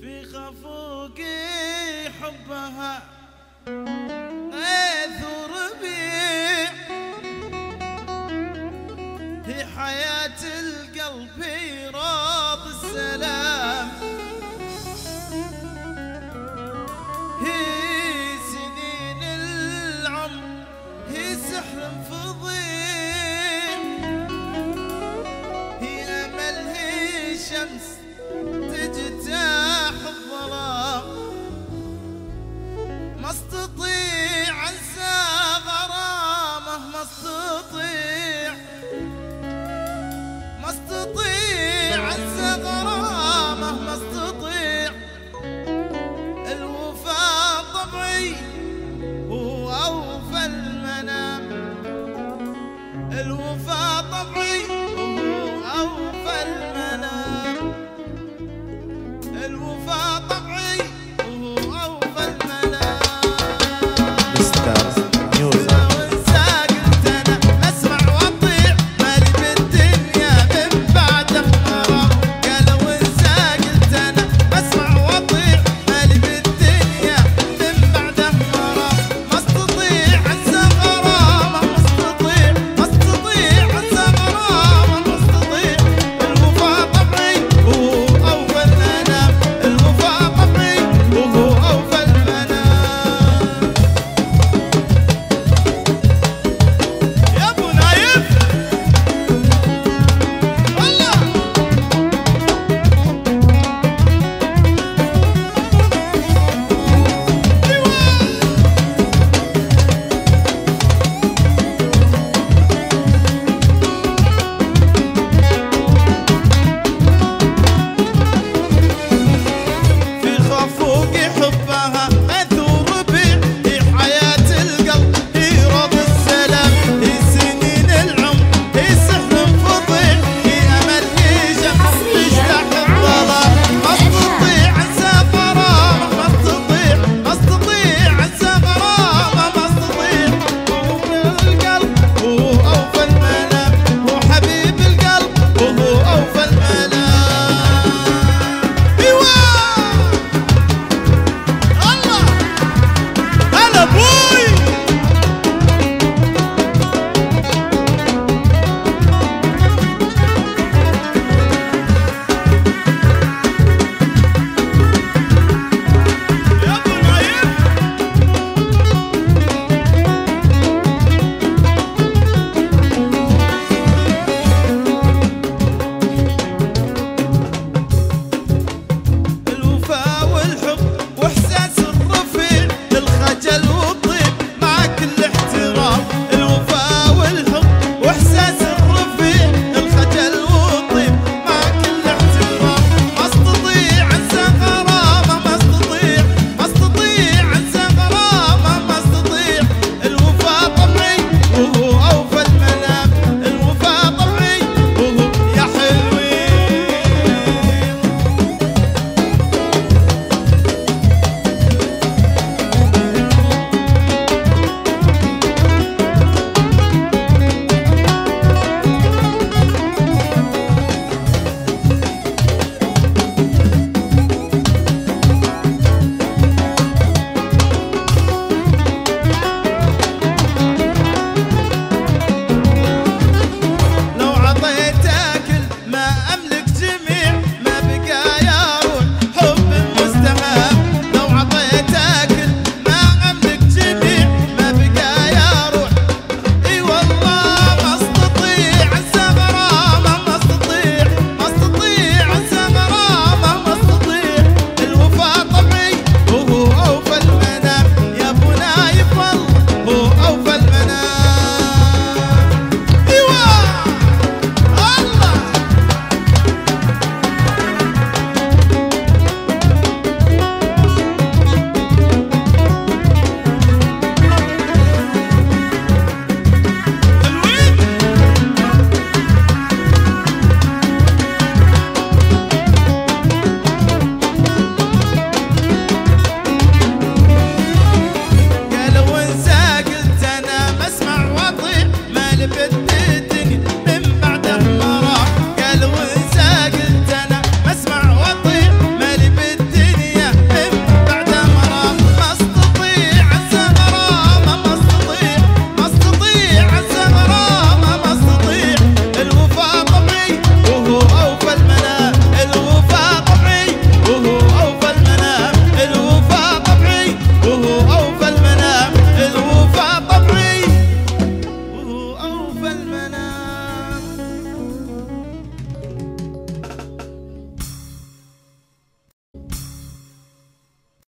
في خفوقي حبها أثر بي في حياة القلب راض السلام. هي سنين العمر هي سحر فضيل، هي أمل هي شمس تجتاز